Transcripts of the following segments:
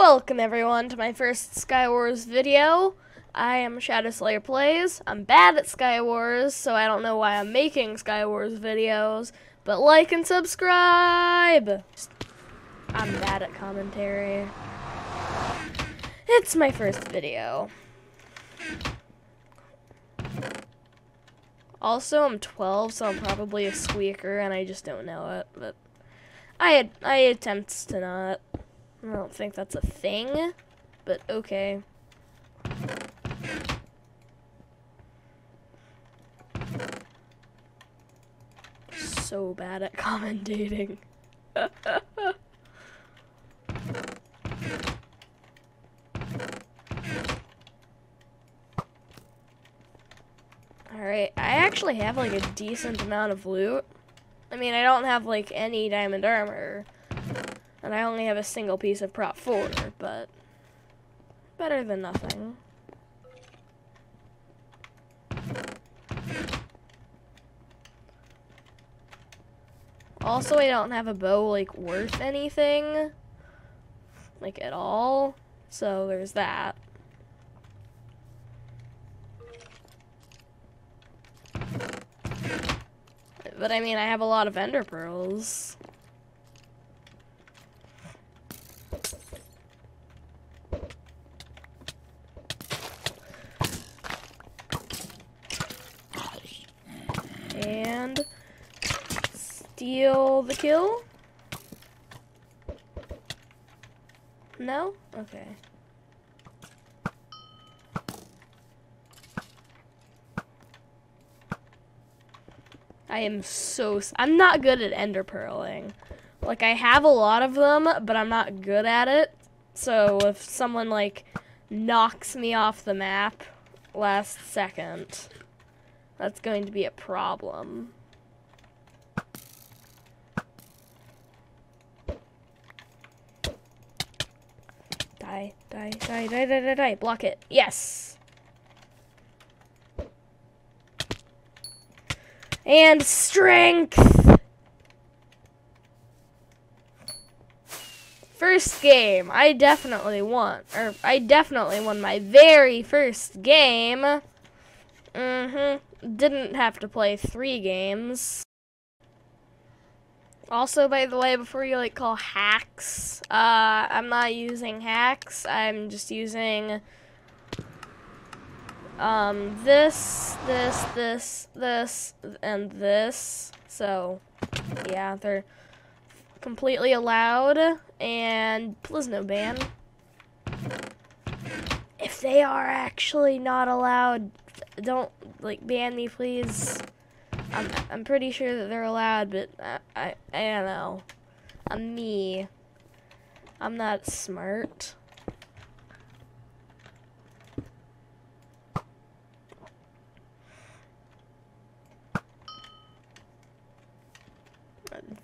Welcome everyone to my first SkyWars video. I am Shadow Slayer Plays. I'm bad at SkyWars, so I don't know why I'm making SkyWars videos, but like and subscribe! I'm bad at commentary. It's my first video. Also, I'm 12, so I'm probably a squeaker, and I just don't know it, but I attempt to not. I don't think that's a thing, but okay. So bad at commentating. Alright, I actually have like a decent amount of loot. I mean, I don't have like any diamond armor. And I only have a single piece of prop 4, but better than nothing. Also, I don't have a bow like worth anything, like at all, so there's that. But I mean, I have a lot of ender pearls. And steal the kill? No? Okay. I am I'm not good at ender pearling. Like, I have a lot of them, but I'm not good at it. So if someone, like, knocks me off the map last second, that's going to be a problem. Die, die, die, die, die, die, die. Block it. Yes! And strength! First game. I definitely won. Or, I definitely won my very first game. Didn't have to play 3 games. Also, by the way, before you like call hacks, I'm not using hacks. I'm just using this, and this. So, yeah, they're completely allowed, and please no ban. If they are actually not allowed, don't like ban me, please. I'm pretty sure that they're allowed, but I don't know. I'm me. I'm not smart.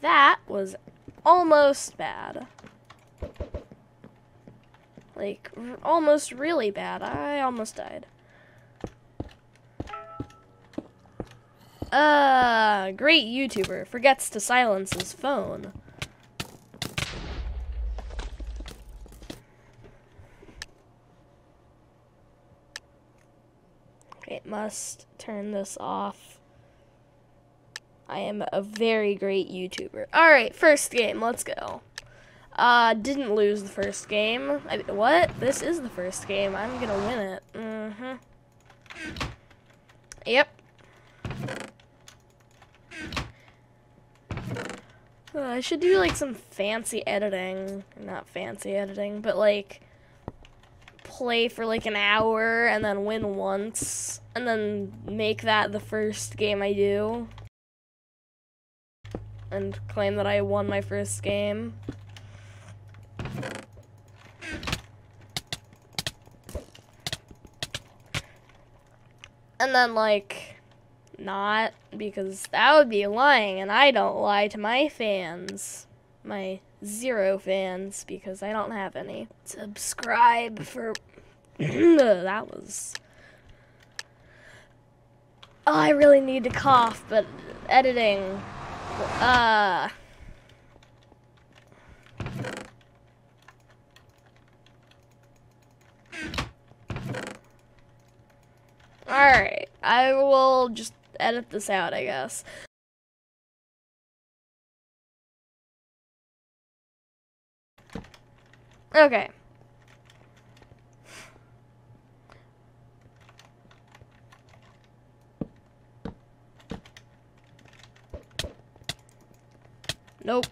That was almost bad. Like almost really bad. I almost died. Great YouTuber forgets to silence his phone. It must turn this off. I am a very great YouTuber. Alright, first game, let's go. Didn't lose the first game. What? This is the first game. I'm gonna win it. Yep. I should do, like, some fancy editing. Not fancy editing, but, like, play for, like, an hour and then win once. And then make that the first game I do. And claim that I won my first game. And then, like, not, because that would be lying, and I don't lie to my fans, my 0 fans, because I don't have any. Subscribe for that was. Oh, I really need to cough, but editing. I will just edit this out, I guess. Okay. Nope.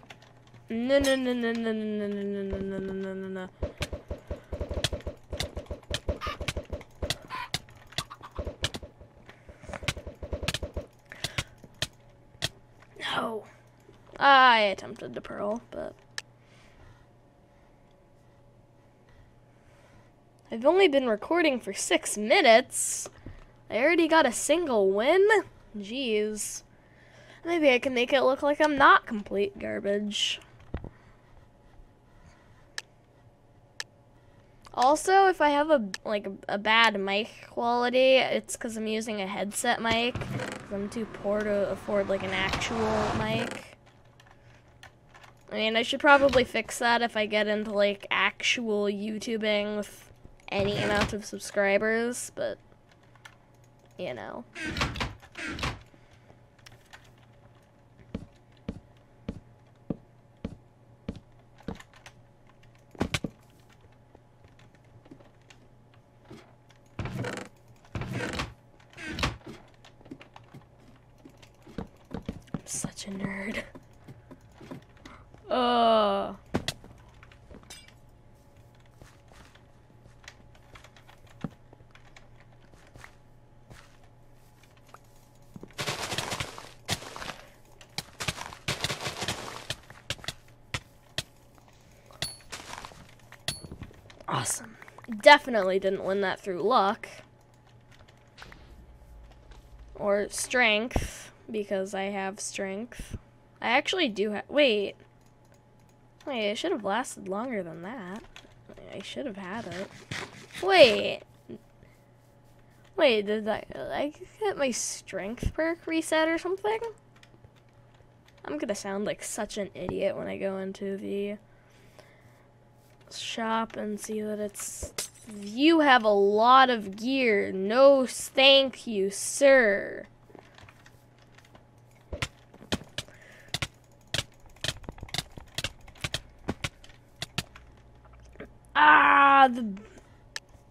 No. No. I attempted to pearl, but I've only been recording for 6 minutes. I already got a single win? Jeez. Maybe I can make it look like I'm not complete garbage. Also, if I have a bad mic quality, it's because I'm using a headset mic. I'm too poor to afford like an actual mic. I mean, I should probably fix that if I get into like actual YouTubing with any amount of subscribers, but you know. Such a nerd. Awesome. Definitely didn't win that through luck or strength. Because I have strength. I actually do have. Wait, it should have lasted longer than that. I should have had it. Wait, did I get my strength perk reset or something? I'm gonna sound like such an idiot when I go into the shop and see that it's. You have a lot of gear. No, thank you, sir.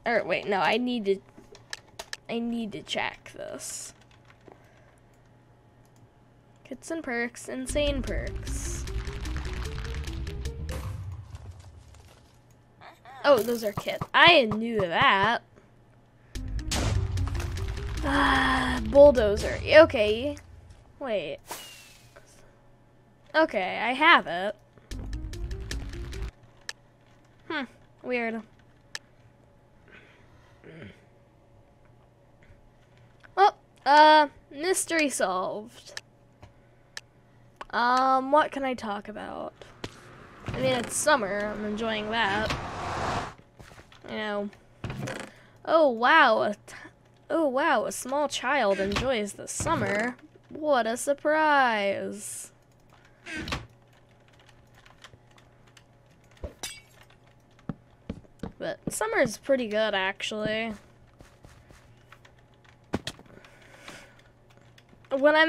Or wait, no, I need to check this. Kits and perks, insane perks. Oh, those are kits. I knew that. Bulldozer. Okay. Wait. Okay, I have it. Weird. Oh, mystery solved. What can I talk about? I mean, it's summer. I'm enjoying that. You know. Oh, wow. A small child enjoys the summer. What a surprise. But summer is pretty good, actually. When I'm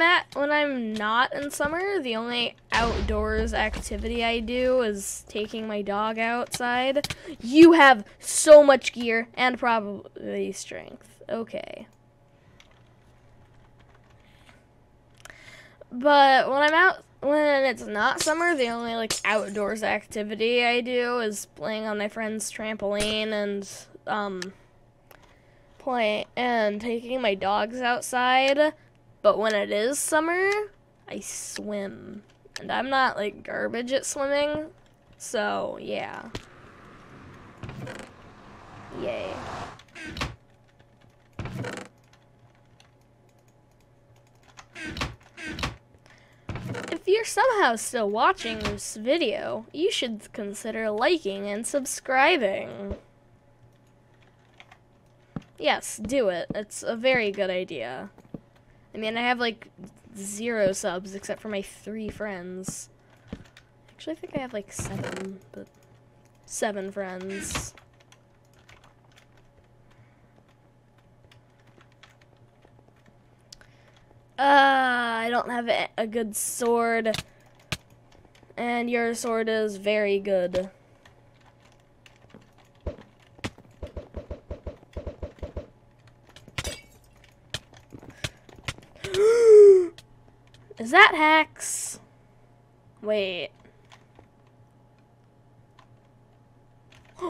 not in summer, the only outdoors activity I do is taking my dog outside. You have so much gear and probably strength. Okay. But when it's not summer, the only like outdoors activity I do is playing on my friend's trampoline and taking my dogs outside. But when it is summer, I swim, and I'm not like garbage at swimming, so yeah. Yay. If you're somehow still watching this video, you should consider liking and subscribing. Yes, do it. It's a very good idea. I mean, I have like 0 subs except for my 3 friends. Actually, I think I have like 7, but 7 friends. I don't have a good sword. And your sword is very good. Is that hacks? Wait.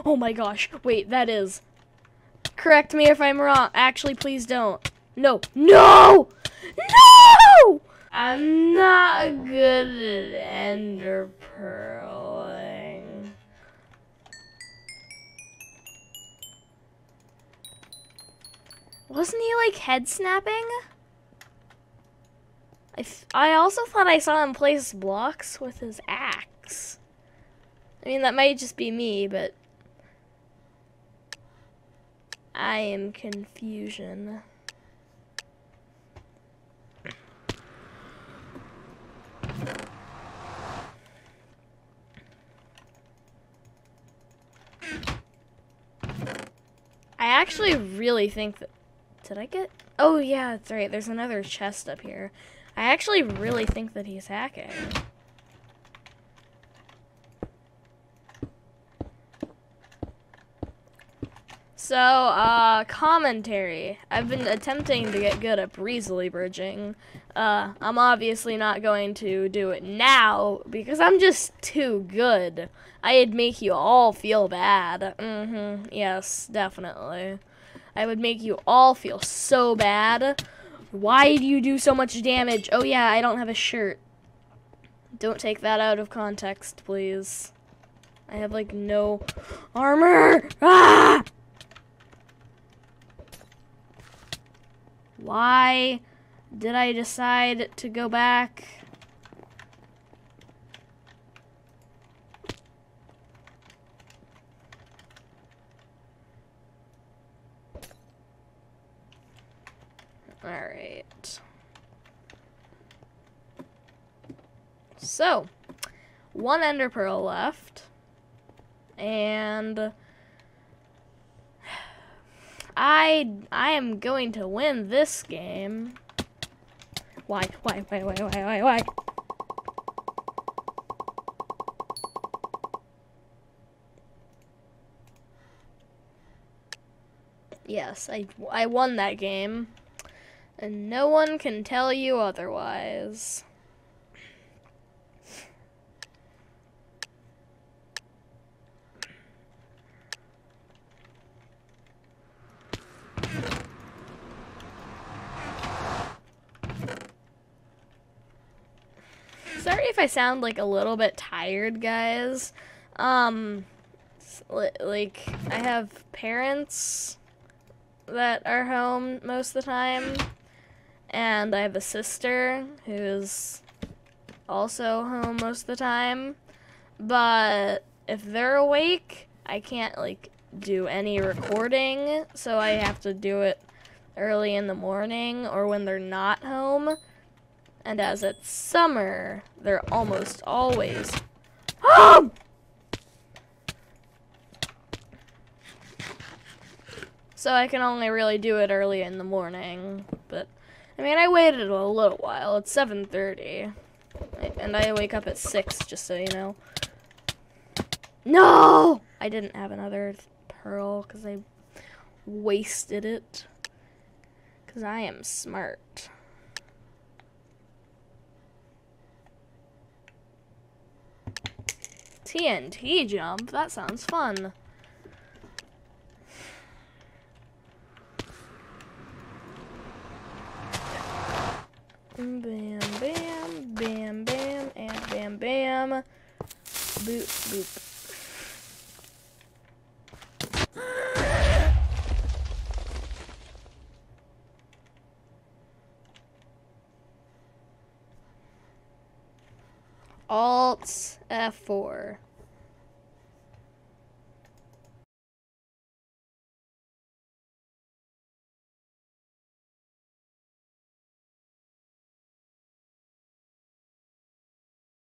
Oh my gosh. Wait, that is. Correct me if I'm wrong. Actually, please don't. No. No! No! I'm not good at ender pearling. Wasn't he like head snapping? I also thought I saw him place blocks with his axe. I mean, that might just be me, but I am confusion. I actually really think that... Did I get... Oh, yeah, that's right. There's another chest up here. I actually really think that he's hacking. So, commentary. I've been attempting to get good at breezily bridging. I'm obviously not going to do it now because I'm just too good. I'd make you all feel bad. Mm-hmm. Yes, definitely. I would make you all feel so bad. Why do you do so much damage? Oh yeah, I don't have a shirt. Don't take that out of context, please. I have like no armor. Ah! Why did I decide to go back? All right. So, one ender pearl left, and I am going to win this game. Why? Yes, I won that game. And no one can tell you otherwise. Sorry if I sound like a little bit tired, guys. Like, I have parents that are home most of the time. And I have a sister who's also home most of the time. But if they're awake, I can't, like, do any recording. So I have to do it early in the morning or when they're not home. And as it's summer, they're almost always home! So I can only really do it early in the morning. But... I mean, I waited a little while. It's 7:30, and I wake up at 6, just so you know. No! I didn't have another pearl, because I wasted it. Because I am smart. TNT jump? That sounds fun. Bam, bam, bam, bam, and bam, bam. Boop, boop. Alt F4.